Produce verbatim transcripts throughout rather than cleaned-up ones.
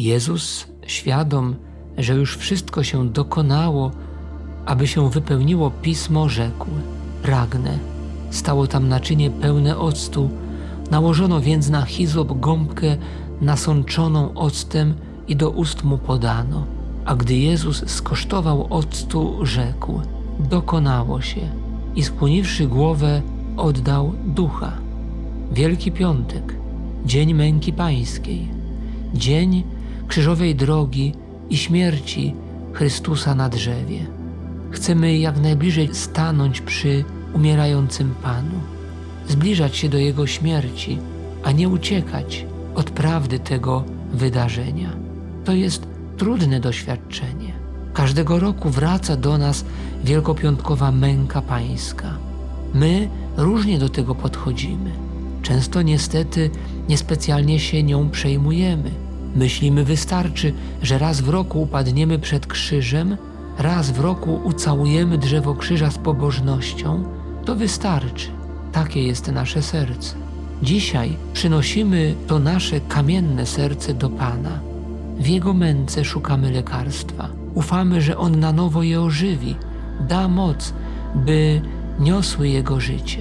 Jezus, świadom, że już wszystko się dokonało, aby się wypełniło Pismo, rzekł: pragnę. Stało tam naczynie pełne octu, nałożono więc na hizop gąbkę nasączoną octem i do ust mu podano. A gdy Jezus skosztował octu, rzekł: dokonało się. I skłoniwszy głowę, oddał ducha. Wielki Piątek, dzień Męki Pańskiej, dzień krzyżowej drogi i śmierci Chrystusa na drzewie. Chcemy jak najbliżej stanąć przy umierającym Panu, zbliżać się do Jego śmierci, a nie uciekać od prawdy tego wydarzenia. To jest trudne doświadczenie. Każdego roku wraca do nas wielkopiątkowa męka pańska. My różnie do tego podchodzimy. Często niestety niespecjalnie się nią przejmujemy. Myślimy, wystarczy, że raz w roku upadniemy przed krzyżem, raz w roku ucałujemy drzewo krzyża z pobożnością. To wystarczy. Takie jest nasze serce. Dzisiaj przynosimy to nasze kamienne serce do Pana. W Jego męce szukamy lekarstwa. Ufamy, że On na nowo je ożywi, da moc, by niosły Jego życie.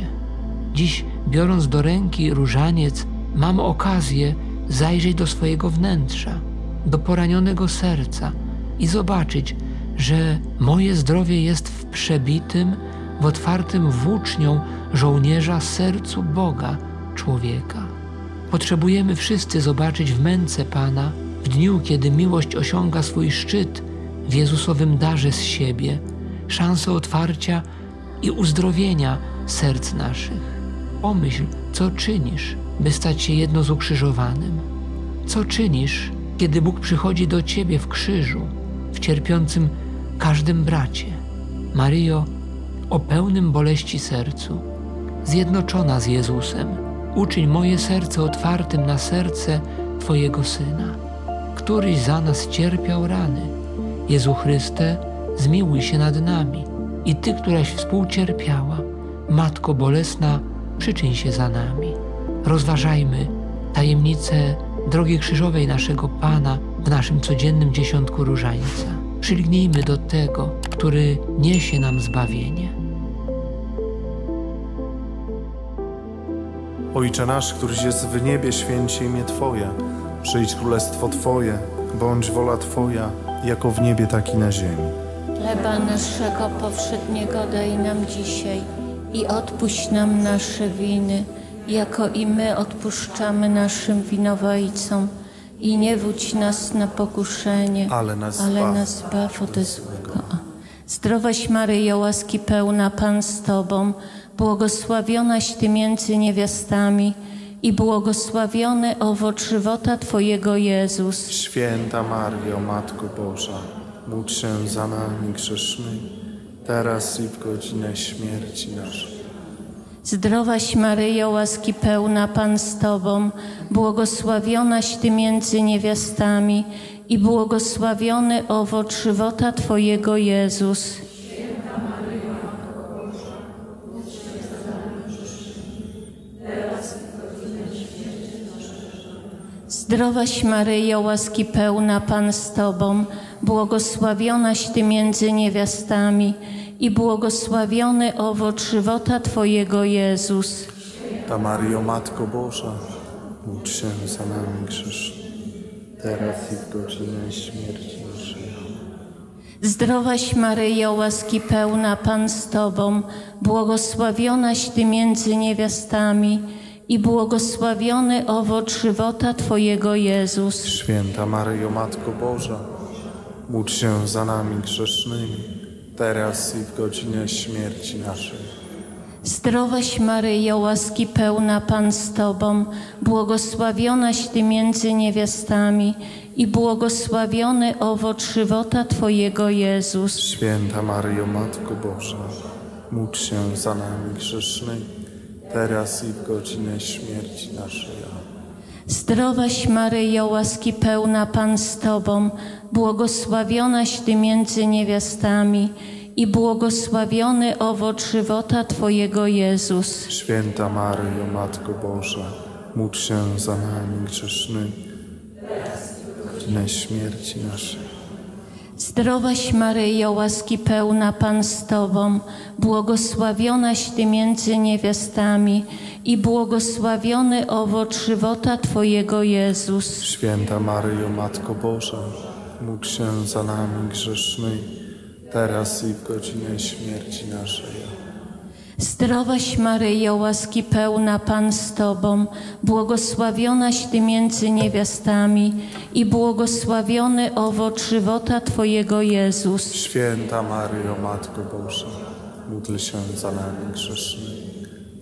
Dziś, biorąc do ręki różaniec, mamy okazję zajrzeć do swojego wnętrza, do poranionego serca i zobaczyć, że moje zdrowie jest w przebitym, w otwartym włócznią żołnierza sercu Boga, człowieka. Potrzebujemy wszyscy zobaczyć w męce Pana, w dniu, kiedy miłość osiąga swój szczyt, w Jezusowym darze z siebie, szansę otwarcia i uzdrowienia serc naszych. Pomyśl, co czynisz, by stać się jedno z ukrzyżowanym. Co czynisz, kiedy Bóg przychodzi do Ciebie w krzyżu, w cierpiącym każdym bracie. Maryjo, o pełnym boleści sercu, zjednoczona z Jezusem, uczyń moje serce otwartym na serce Twojego Syna, któryś za nas cierpiał rany. Jezu Chryste, zmiłuj się nad nami. I Ty, któraś współcierpiała, Matko Bolesna, przyczyń się za nami. Rozważajmy tajemnicę drogi krzyżowej naszego Pana w naszym codziennym dziesiątku różańca. Przylgnijmy do tego, który niesie nam zbawienie. Ojcze nasz, któryś jest w niebie, święć się imię Twoje. Przyjdź królestwo Twoje, bądź wola Twoja, jako w niebie, tak i na ziemi. Chleba naszego powszedniego daj nam dzisiaj i odpuść nam nasze winy, jako i my odpuszczamy naszym winowajcom. I nie wódź nas na pokuszenie, ale nas, ale zbaw, nas zbaw ode złego. Zdrowaś Maryjo, łaski pełna, Pan z Tobą, błogosławionaś Ty między niewiastami i błogosławiony owoc żywota Twojego, Jezus. Święta Maryjo, Matko Boża, módl się za nami grzesznymi, teraz i w godzinę śmierci naszej. Zdrowaś Maryjo, łaski pełna, Pan z Tobą, błogosławionaś Ty między niewiastami i błogosławiony owoc żywota Twojego, Jezus. Święta Maryjo, Matko Boża, módl się za nami grzesznymi, teraz i w godzinę śmierci naszej. Zdrowaś Maryjo, łaski pełna, Pan z Tobą, błogosławionaś Ty między niewiastami i błogosławiony owoc żywota Twojego, Jezus. Ta Maryjo, Matko Boża, módl się za nami grzesznymi, teraz i w godzinę śmierci naszej. Zdrowaś Maryjo, łaski pełna, Pan z Tobą, błogosławionaś Ty między niewiastami i błogosławiony owoc żywota Twojego, Jezus. Święta Maryjo, Matko Boża, módl się za nami grzesznymi, teraz i w godzinę śmierci naszej. Zdrowaś Maryjo, łaski pełna, Pan z Tobą, błogosławionaś Ty między niewiastami i błogosławiony owoc żywota Twojego, Jezus. Święta Maryjo, Matko Boża, módl się za nami grzesznymi, teraz i w godzinę śmierci naszej. Zdrowaś Maryjo, łaski pełna, Pan z Tobą, błogosławionaś Ty między niewiastami i błogosławiony owoc żywota Twojego, Jezus. Święta Maryjo, Matko Boża, módl się za nami grzesznymi, teraz i w na śmierci naszej. Zdrowaś Maryjo, łaski pełna, Pan z Tobą, błogosławionaś Ty między niewiastami i błogosławiony owoc żywota Twojego, Jezus. Święta Maryjo, Matko Boża, módl się za nami grzesznymi, teraz i w godzinie śmierci naszej. Zdrowaś Maryjo, łaski pełna, Pan z Tobą, błogosławionaś Ty między niewiastami i błogosławiony owoc żywota Twojego, Jezus. Święta Maryjo, Matko Boża, módl się za nami grzesznymi,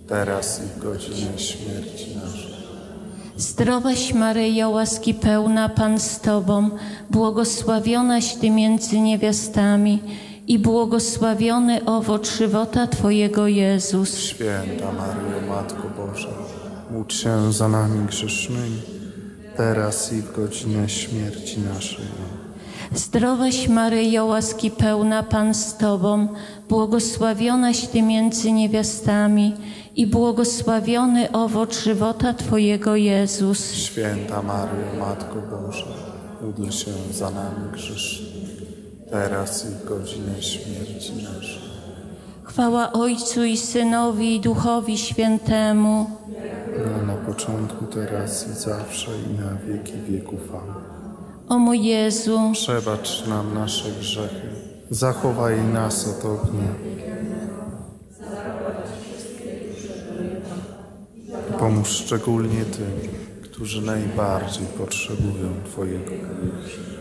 teraz i w godzinie śmierci naszej. Zdrowaś Maryjo, łaski pełna, Pan z Tobą, błogosławionaś Ty między niewiastami i błogosławiony owoc żywota Twojego, Jezus. Święta Maryjo, Matko Boża, módl się za nami grzesznymi, teraz i w godzinie śmierci naszej. Zdrowaś Maryjo, łaski pełna, Pan z Tobą, błogosławionaś Ty między niewiastami i błogosławiony owoc żywota Twojego, Jezus. Święta Maryjo, Matko Boża, módl się za nami grzesznymi, teraz i w godzinę śmierci naszej. Chwała Ojcu i Synowi, i Duchowi Świętemu. No, na początku, teraz i zawsze, i na wieki wieków. Amen. O mój Jezu, przebacz nam nasze grzechy, zachowaj nas od ognia. Pomóż szczególnie tym, którzy najbardziej potrzebują Twojego miłosierdzia.